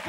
de